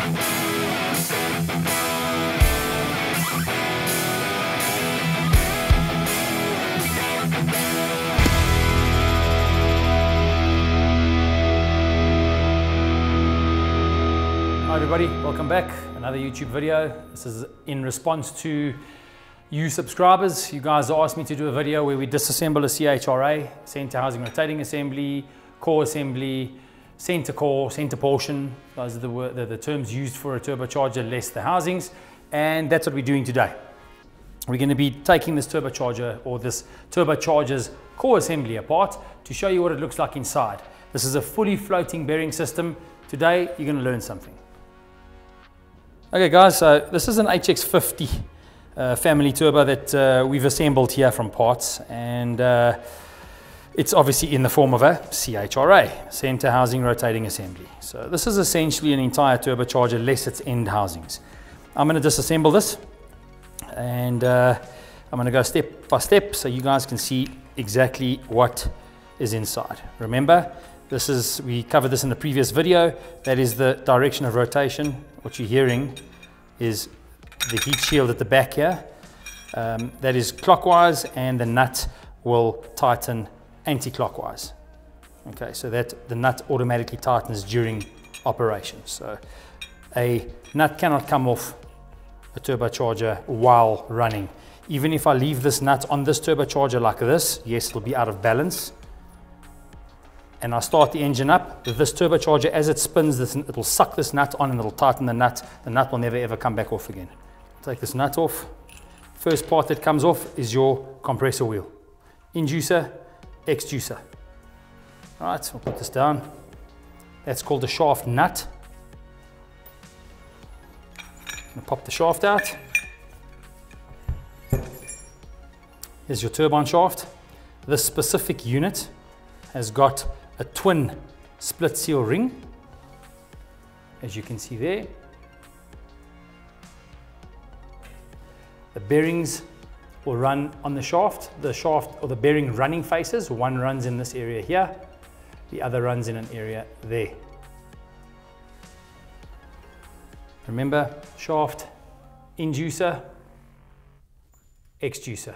Hi everybody, welcome back. Another YouTube video. This is in response to you subscribers. You guys asked me to do a video where we disassemble a CHRA, center housing rotating assembly, core assembly, center core, center portion. Those are the terms used for a turbocharger, less the housings. And that's what we're doing today. We're going to be taking this turbocharger or this turbocharger's core assembly apart to show you what it looks like inside. This is a fully floating bearing system. Today, you're going to learn something. Okay guys, so this is an HX50 family turbo that we've assembled here from parts, and it's obviously in the form of a CHRA, center housing rotating assembly. So this is essentially an entire turbocharger less its end housings. I'm going to disassemble this and I'm going to go step by step so you guys can see exactly what is inside. Remember, we covered this in the previous video. That is the direction of rotation. What you're hearing is the heat shield at the back here. That is clockwise, and the nut will tighten anti-clockwise. Okay, so that the nut automatically tightens during operation. So a nut cannot come off a turbocharger while running. Even if I leave this nut on this turbocharger like this, yes, it'll be out of balance. And I start the engine up with this turbocharger. As it spins, it'll suck this nut on and it'll tighten the nut. The nut will never ever come back off again. Take this nut off. First part that comes off is your compressor wheel. Inducer, exducer. All right, so we'll put this down. That's called a shaft nut. And pop the shaft out. Here's your turbine shaft. This specific unit has got a twin split seal ring, as you can see there. The bearings will run on the shaft. The shaft or the bearing running faces, one runs in this area here, the other runs in an area there. Remember, shaft, inducer, exducer.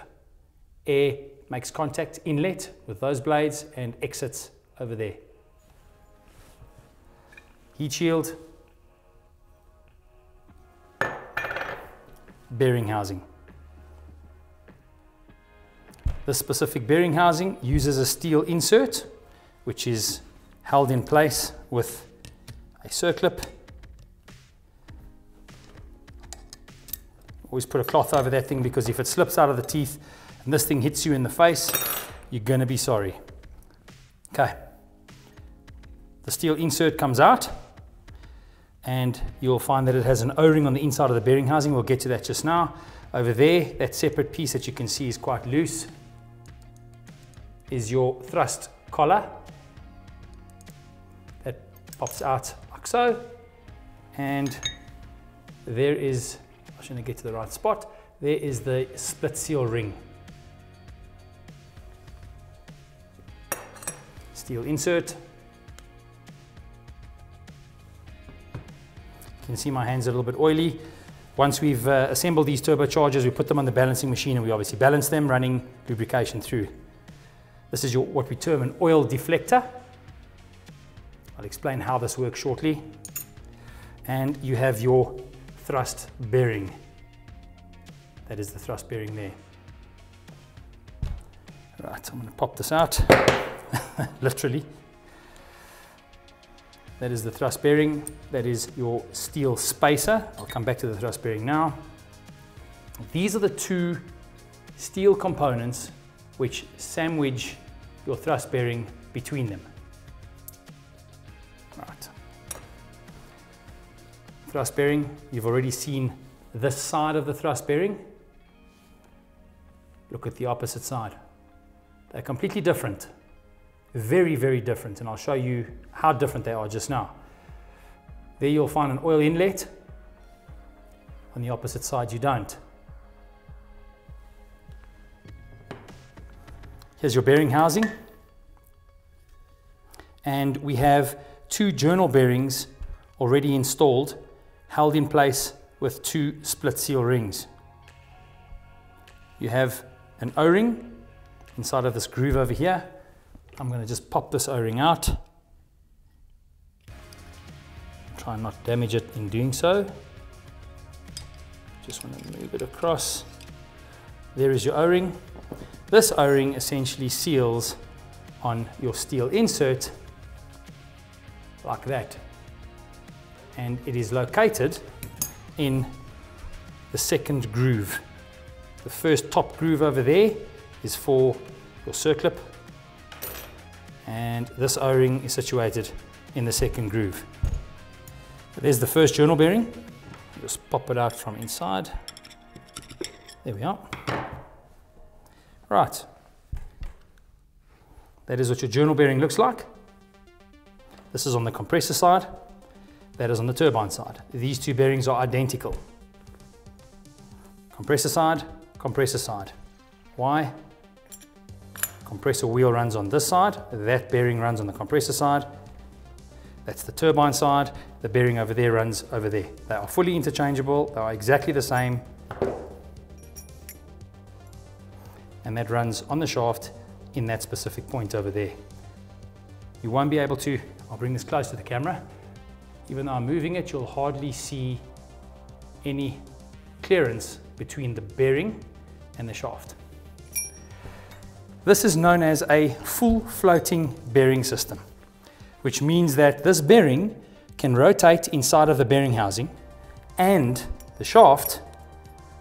Air makes contact, inlet with those blades, and exits over there. Heat shield, bearing housing. This specific bearing housing uses a steel insert, which is held in place with a circlip. Always put a cloth over that thing, because if it slips out of the teeth and this thing hits you in the face, you're gonna be sorry. Okay, the steel insert comes out, and you'll find that it has an O-ring on the inside of the bearing housing. We'll get to that just now. Over there, that separate piece that you can see is quite loose, is your thrust collar. That pops out like so, and there is, I shouldn't get to the right spot, there is the split seal ring. Steel insert. You can see my hands are a little bit oily. Once we've assembled these turbochargers, we put them on the balancing machine and we obviously balance them, running lubrication through. This is what we term an oil deflector. I'll explain how this works shortly. And you have your thrust bearing. That is the thrust bearing there. Right, I'm going to pop this out. Literally. That is the thrust bearing. That is your steel spacer. I'll come back to the thrust bearing now. These are the two steel components which sandwich your thrust bearing between them. Right. Thrust bearing, you've already seen this side of the thrust bearing. Look at the opposite side. They're completely different. Very, very different, and I'll show you how different they are just now. There you'll find an oil inlet. On the opposite side you don't. Here's your bearing housing, and we have two journal bearings already installed held in place with two split seal rings. You have an O-ring inside of this groove over here. I'm going to just pop this O-ring out. Try and not damage it in doing so. Just want to move it across. There is your O-ring. This O-ring essentially seals on your steel insert like that, and it is located in the second groove. The first top groove over there is for your circlip, and this O-ring is situated in the second groove. There's the first journal bearing. Just pop it out from inside. There we are. Right, that is what your journal bearing looks like. This is on the compressor side, that is on the turbine side. These two bearings are identical. Compressor side, compressor side. Why? Compressor wheel runs on this side, that bearing runs on the compressor side. That's the turbine side, the bearing over there runs over there. They are fully interchangeable, they are exactly the same. And that runs on the shaft in that specific point over there. You won't be able to, I'll bring this close to the camera, even though I'm moving it, you'll hardly see any clearance between the bearing and the shaft. This is known as a full floating bearing system, which means that this bearing can rotate inside of the bearing housing and the shaft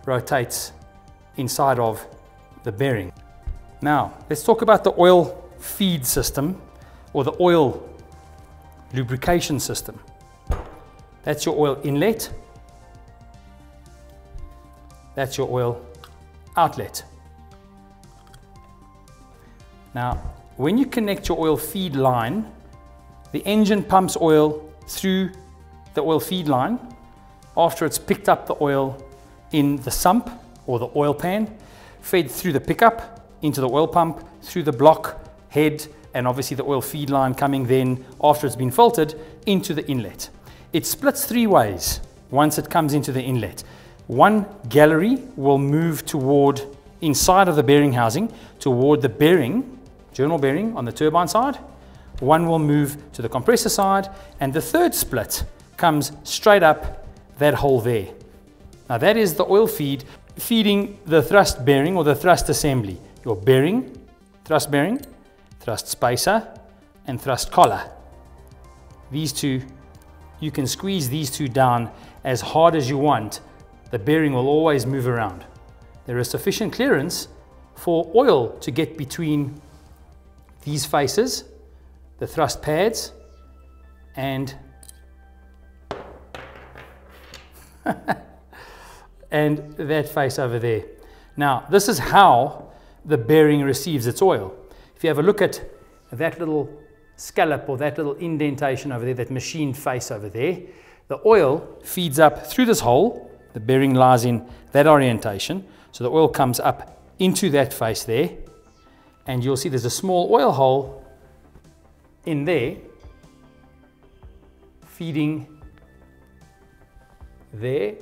rotates inside of the bearing. Now, let's talk about the oil feed system or the oil lubrication system. That's your oil inlet. That's your oil outlet. Now, when you connect your oil feed line, the engine pumps oil through the oil feed line after it's picked up the oil in the sump or the oil pan, fed through the pickup into the oil pump, through the block head, and obviously the oil feed line coming then after it's been filtered into the inlet. It splits three ways once it comes into the inlet. One gallery will move toward inside of the bearing housing, toward the bearing, journal bearing on the turbine side. One will move to the compressor side, and the third split comes straight up that hole there. Now that is the oil feed feeding the thrust bearing or the thrust assembly. Your bearing, thrust spacer, and thrust collar. These two, you can squeeze these two down as hard as you want. The bearing will always move around. There is sufficient clearance for oil to get between these faces, the thrust pads, and that face over there. Now, this is how the bearing receives its oil. If you have a look at that little scallop or that little indentation over there, that machined face over there, the oil feeds up through this hole. The bearing lies in that orientation, so the oil comes up into that face there, and you'll see there's a small oil hole in there feeding there,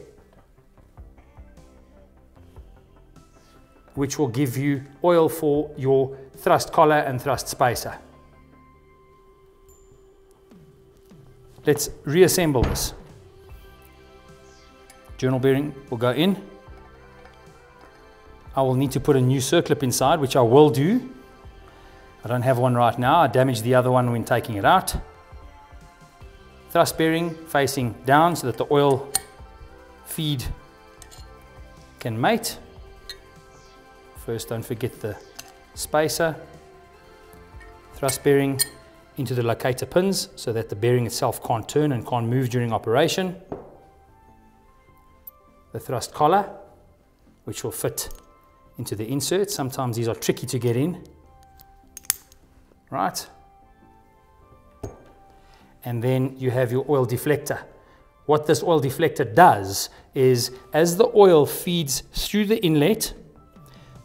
which will give you oil for your thrust collar and thrust spacer. Let's reassemble this. Journal bearing will go in. I will need to put a new circlip inside, which I will do. I don't have one right now. I damaged the other one when taking it out. Thrust bearing facing down so that the oil feed can mate. First, don't forget the spacer, thrust bearing into the locator pins so that the bearing itself can't turn and can't move during operation. The thrust collar, which will fit into the insert. Sometimes these are tricky to get in. Right. And then you have your oil deflector. What this oil deflector does is, as the oil feeds through the inlet,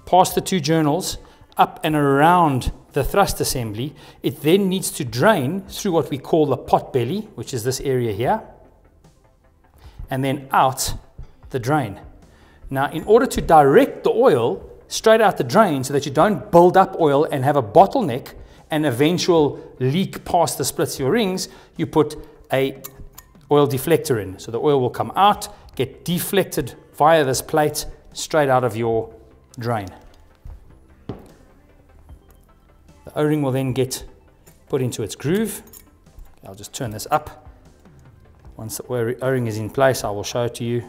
past the two journals, up and around the thrust assembly, it then needs to drain through what we call the pot belly, which is this area here, and then out the drain. Now, in order to direct the oil straight out the drain so that you don't build up oil and have a bottleneck and eventual leak past the split seal rings, you put a oil deflector in. So the oil will come out, get deflected via this plate straight out of your drain. The O-ring will then get put into its groove. I'll just turn this up. Once the O-ring is in place, I will show it to you.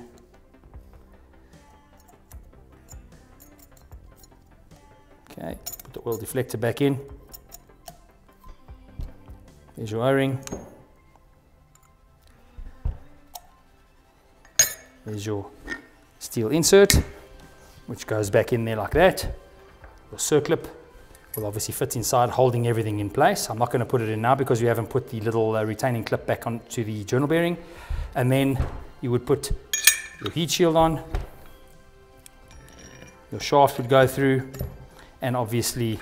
Okay, put the oil deflector back in. There's your O-ring. There's your steel insert, which goes back in there like that. Your circlip will obviously fit inside, holding everything in place. I'm not going to put it in now because we haven't put the little retaining clip back onto the journal bearing. And then you would put your heat shield on. Your shaft would go through, and obviously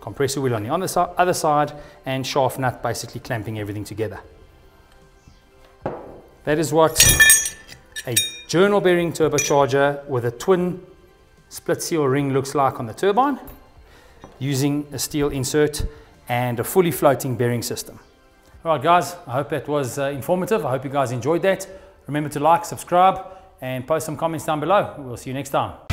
compressor wheel on the other side, and shaft nut basically clamping everything together. That is what a journal bearing turbocharger with a twin split seal ring looks like on the turbine, using a steel insert and a fully floating bearing system. All right guys, I hope that was informative. I hope you guys enjoyed that. Remember to like, subscribe, and post some comments down below. We'll see you next time.